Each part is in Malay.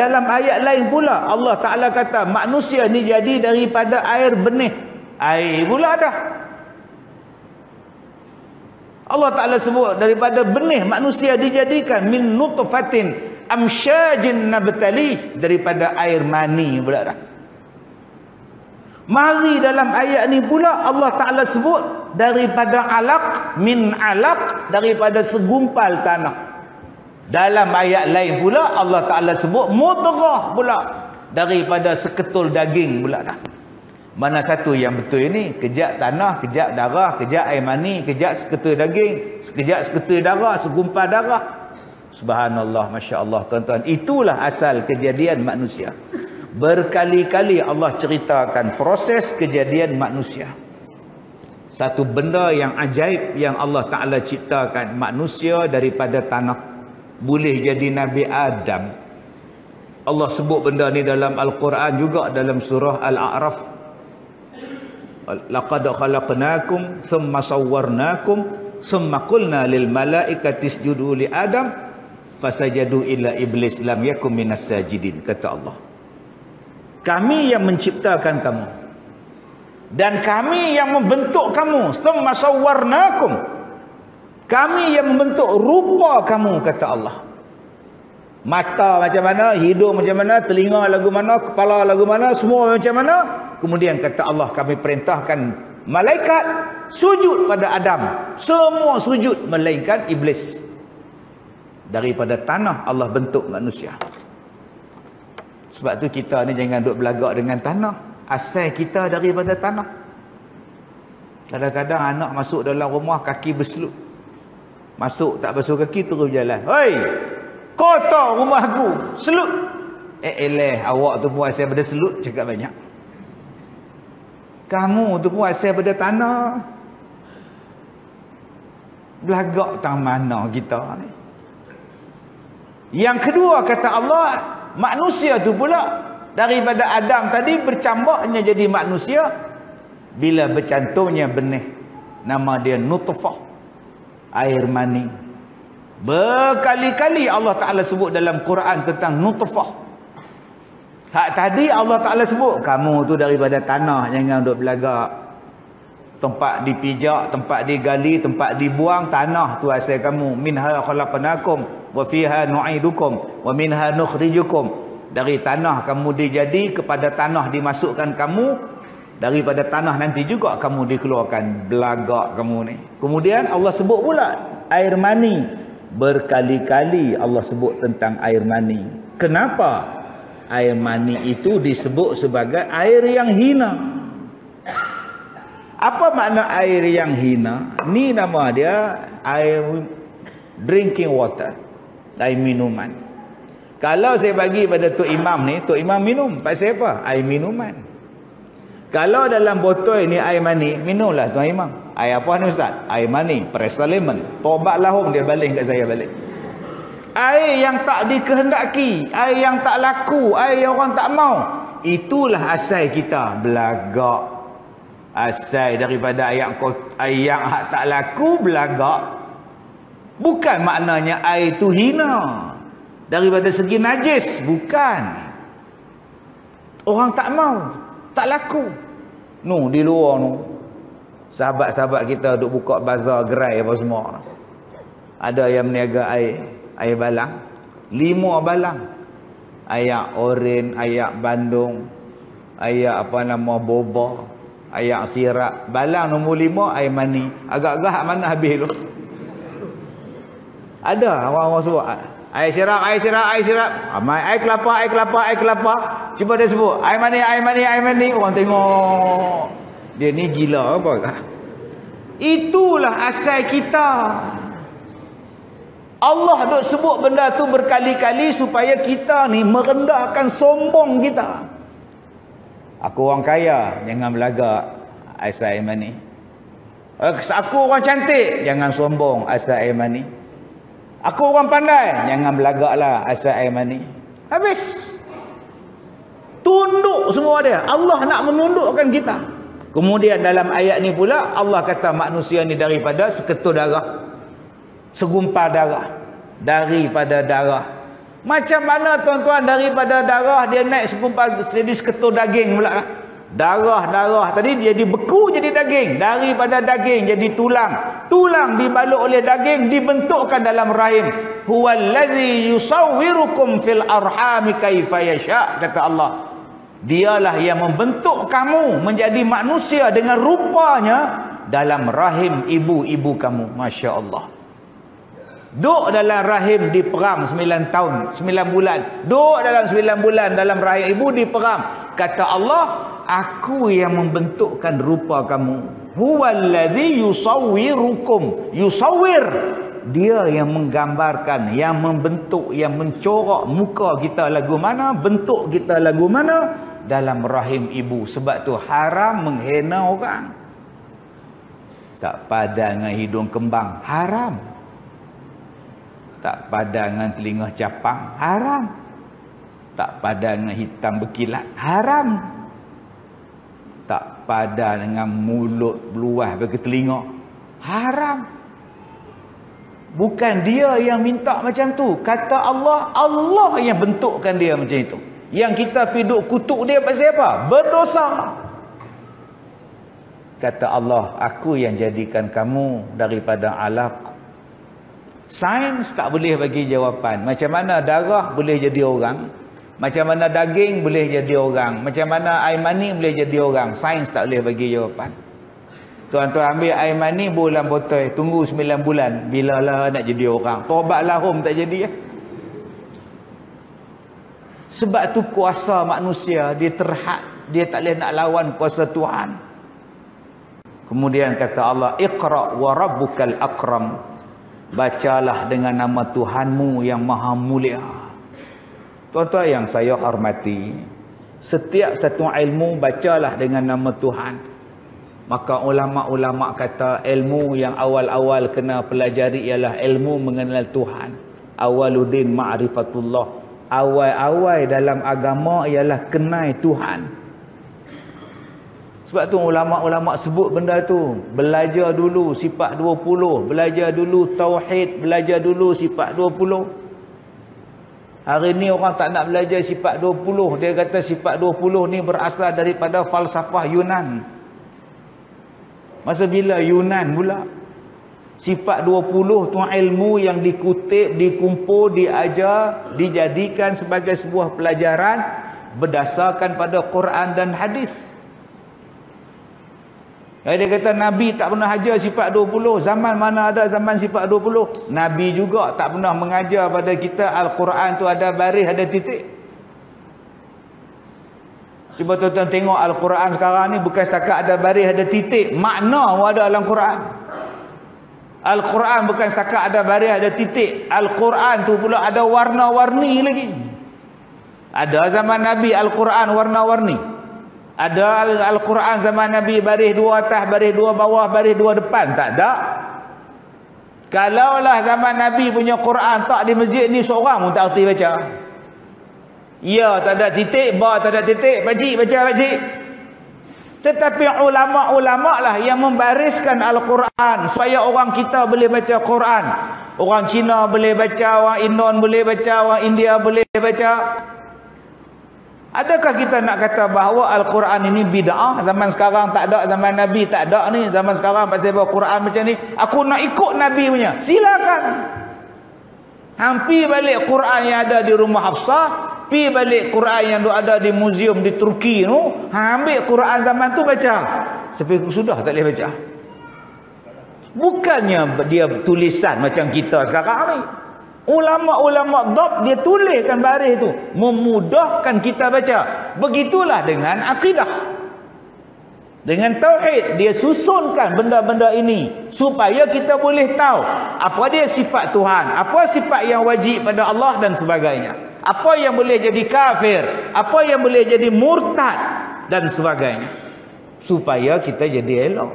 dalam ayat lain pula Allah Ta'ala kata manusia ni jadi daripada air benih. Air pula dah Allah Ta'ala sebut daripada benih manusia dijadikan. Min nutfatin amsyajin nabtalih, daripada air mani pula dah. Mari dalam ayat ni pula Allah Ta'ala sebut daripada alaq, min alaq, daripada segumpal tanah. Dalam ayat lain pula Allah Ta'ala sebut mudghah pula, daripada seketul daging pula dah. Mana satu yang betul ni? Kejap tanah, kejap darah, kejap air mani, kejap seketul daging, kejap seketul darah, segumpal darah. Subhanallah, Masya Allah, tuan-tuan. Itulah asal kejadian manusia. Berkali-kali Allah ceritakan proses kejadian manusia. Satu benda yang ajaib yang Allah Ta'ala ciptakan manusia daripada tanah. Boleh jadi Nabi Adam. Allah sebut benda ni dalam Al-Quran juga, dalam surah Al-A'raf. Laqad khalaqnakum thumma sawwarnakum thumma qulna lil malaikati isjudu li Adam fasajadu illa iblis lam yakum minas sajidin, kata Allah. Kami yang menciptakan kamu dan kami yang membentuk kamu, thumma sawwarnakum, kami yang membentuk rupa kamu, kata Allah. Mata macam mana, hidung macam mana, telinga lagu mana, kepala lagu mana, semua macam mana. Kemudian kata Allah, kami perintahkan malaikat sujud pada Adam. Semua sujud melainkan iblis. Daripada tanah Allah bentuk manusia. Sebab tu kita ni jangan duk belagak dengan tanah. Asal kita daripada tanah. Kadang-kadang anak masuk dalam rumah kaki berseluk. Masuk tak basuh kaki terus jalan. Hoi, kotor rumah aku. Selut. Awak tu pun asal pada selut, cakap banyak. Kamu tu pun asal pada tanah. Belagak tang mana kita ni. Yang kedua kata Allah, manusia tu pula daripada Adam tadi bercambaknya jadi manusia. Bila bercantumnya benih, nama dia nutfah, air mani. Berkali-kali Allah Ta'ala sebut dalam Quran tentang nutfah. Hak tadi Allah Ta'ala sebut kamu tu daripada tanah, jangan duduk belagak. Tempat dipijak, tempat digali, tempat dibuang, tanah tu asal kamu. Minha khalaqnakum wa fiha nu'idukum wa minha nukhrijukum. Dari tanah kamu dijadi, kepada tanah dimasukkan kamu, daripada tanah nanti juga kamu dikeluarkan. Belagak kamu ni. Kemudian Allah sebut pula air mani. Berkali-kali Allah sebut tentang air mani. Kenapa air mani itu disebut sebagai air yang hina? Apa makna air yang hina? Ni nama dia air drinking water, air minuman. Kalau saya bagi pada Tok Imam ni, Tok Imam minum. Pasal apa? Air minuman. Kalau dalam botol ni air mani, minumlah Tuan Imam. Air apa ni Ustaz? Air mani, Presalemen. Tobat lahum dia balik kat saya balik. Air yang tak dikehendaki, air yang tak laku, air yang orang tak mau. Itulah asal kita belagak. Asal daripada air yang tak laku, belagak. Bukan maknanya air tu hina. Daripada segi najis, bukan. Orang tak mau. Tak laku. No, di luar no. Sahabat-sahabat kita duk buka bazar gerai apa semua. Ada yang meniaga air balang. 5 balang. Air oren, air bandung, air boba, air sirap. Balang nombor 5 air mani. Agak-agak mana habis tu. Ada orang-orang sebut air sirap, air sirap, air sirap. Air kelapa, air kelapa, air kelapa. Cuba dia sebut air mani, air mani, air mani. Orang tengok dia ni gila apa kah? Itulah asal kita. Allah duk sebut benda tu berkali-kali supaya kita ni merendahkan sombong kita. Aku orang kaya, jangan belagak asal air mani. Aku orang cantik, jangan sombong asal air mani. Aku orang pandai, jangan belagaklah asal air mani. Habis. Tunduk semua dia. Allah nak menundukkan kita. Kemudian dalam ayat ni pula Allah kata manusia ni daripada seketul darah, segumpal darah, daripada darah. Macam mana tuan-tuan daripada darah dia naik segumpal jadi seketul daging pula. Darah-darah tadi dia dibeku jadi daging. Daripada daging jadi tulang. Tulang dibalut oleh daging dibentukkan dalam rahim. Huwallazi yusawwirukum fil arhami kaifa yasha, kata Allah. Dialah yang membentuk kamu menjadi manusia dengan rupanya dalam rahim ibu-ibu kamu. Masya Allah. Duduk dalam rahim di perang 9 tahun, 9 bulan. Duduk dalam 9 bulan dalam rahim ibu di perang. Kata Allah, aku yang membentukkan rupa kamu. Huwallazi yusawwirukum. Yusawwir, dia yang menggambarkan, yang membentuk, yang mencorak muka kita lagu mana, bentuk kita lagu mana, dalam rahim ibu. Sebab tu haram menghina orang. Tak padan dengan hidung kembang, haram. Tak padan dengan telinga capang, haram. Tak padan dengan hitam berkilat, haram. Tak padan dengan mulut beluah bagi telinga, haram. Bukan dia yang minta macam tu. Kata Allah, Allah yang bentukkan dia macam itu. Yang kita piduk kutuk dia pasal apa? Berdosa. Kata Allah, aku yang jadikan kamu daripada alaq. Sains tak boleh bagi jawapan. Macam mana darah boleh jadi orang? Macam mana daging boleh jadi orang? Macam mana air mani boleh jadi orang? Sains tak boleh bagi jawapan. Tuan-tuan ambil air mani dalam botol, tunggu 9 bulan, bilalah nak jadi orang? Taubatlah hum tak jadi ya. Sebab tu kuasa manusia dia terhad, dia tak boleh nak lawan kuasa Tuhan. Kemudian kata Allah, Iqra wa rabbukal akram. Bacalah dengan nama Tuhanmu yang maha mulia. Tuan-tuan yang saya hormati, setiap satu ilmu bacalah dengan nama Tuhan. Maka ulama-ulama kata ilmu yang awal-awal kena pelajari ialah ilmu mengenal Tuhan. Awaluddin ma'rifatullah. Awal-awal dalam agama ialah kenal Tuhan. Sebab tu ulama-ulama sebut benda tu. Belajar dulu sifat 20, belajar dulu tauhid, belajar dulu sifat 20. Hari ni orang tak nak belajar sifat 20. Dia kata sifat 20 ni berasal daripada falsafah Yunan. Masa bila Yunan pula? Sifat 20 tu ilmu yang dikutip, dikumpul, diajar, dijadikan sebagai sebuah pelajaran berdasarkan pada Quran dan hadis. Dia kata Nabi tak pernah ajar sifat 20. Zaman mana ada zaman sifat 20? Nabi juga tak pernah mengajar pada kita Al-Quran tu ada baris, ada titik. Cuba tuan-tuan tengok Al-Quran sekarang ni, bukan setakat ada baris, ada titik. Makna pun ada dalam Quran. Al-Quran bukan setakat ada baris, ada titik. Al-Quran tu pula ada warna-warni lagi. Ada zaman Nabi Al-Quran warna-warni. Ada Al-Quran zaman Nabi baris 2 atas, baris 2 bawah, baris 2 depan? Tak ada. Kalaulah zaman Nabi punya Quran tak di masjid ni, seorang pun tak erti baca. Ya, tak ada titik, ba tak ada titik, pakcik baca pakcik. Tetapi ulama-ulama lah yang membariskan Al-Quran supaya orang kita boleh baca Quran. Orang Cina boleh baca, orang Indon boleh baca, orang India boleh baca. Adakah kita nak kata bahawa Al-Quran ini bid'ah? Zaman sekarang tak ada, zaman Nabi tak ada ni. Zaman sekarang pasal bahawa Quran macam ni, aku nak ikut Nabi punya. Silakan. Hampir balik Quran yang ada di rumah Hafsah, pi balik Quran yang ada di museum di Turki tu, ambil Quran zaman tu baca. Sampai sudah tak boleh baca. Bukannya dia tulisan macam kita sekarang ni. Ulama-ulama dhab dia tuliskan baris tu, memudahkan kita baca. Begitulah dengan akidah, dengan tauhid, dia susunkan benda-benda ini supaya kita boleh tahu apa dia sifat Tuhan, apa sifat yang wajib pada Allah dan sebagainya, apa yang boleh jadi kafir, apa yang boleh jadi murtad dan sebagainya, supaya kita jadi elok.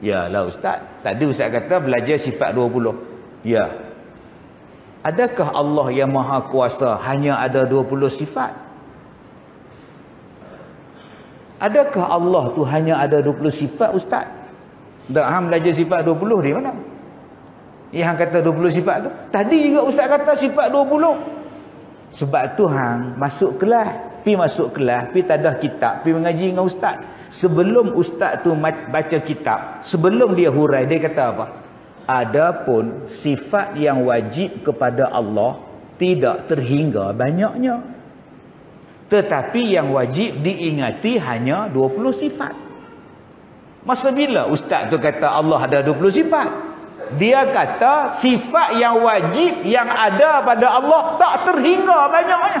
Yalah ustaz, tadi ustaz kata belajar sifat 20. Ya, adakah Allah yang maha kuasa hanya ada 20 sifat? Adakah Allah tu hanya ada 20 sifat ustaz? Dah ham belajar sifat 20 di mana? Yang kata 20 sifat tu. Tadi juga Ustaz kata sifat 20. Sebab tu hang masuk kelas. Pi tadah kitab. Pi mengaji dengan Ustaz. Sebelum Ustaz tu baca kitab. Sebelum dia hurai. Dia kata apa? Adapun sifat yang wajib kepada Allah tidak terhingga banyaknya. Tetapi yang wajib diingati hanya 20 sifat. Masa bila Ustaz tu kata Allah ada 20 sifat? Dia kata sifat yang wajib yang ada pada Allah tak terhingga banyaknya.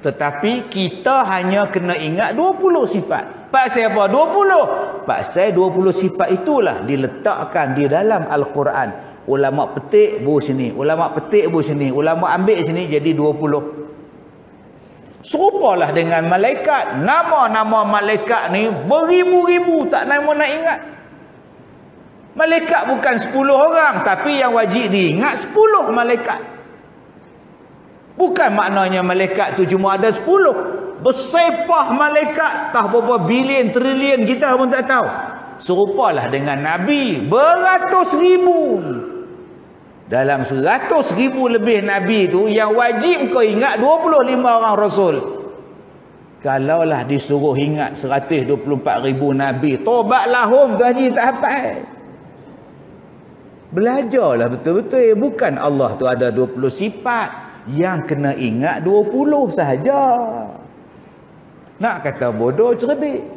Tetapi kita hanya kena ingat 20 sifat. Pasal apa 20? Pasal 20 sifat itulah diletakkan di dalam Al-Quran. Ulama petik bu sini, ulama petik bu sini, ulama ambil sini jadi 20. Serupalah dengan malaikat. Nama-nama malaikat ni beribu-ribu tak nama nak ingat. Malaikat bukan 10 orang, tapi yang wajib diingat 10 malaikat. Bukan maknanya malaikat tu cuma ada 10. Bersepah malaikat, tak berapa bilion, trilion kita pun tak tahu. Serupalah dengan Nabi, beratus ribu. Dalam 100,000 lebih Nabi tu, yang wajib kau ingat 25 orang Rasul. Kalaulah disuruh ingat 124,000 Nabi, tobatlah hum tu haji tak hafal. Belajarlah betul-betul. Bukan Allah tu ada 20 sifat. Yang kena ingat 20 sahaja. Nak kata bodoh cerdik.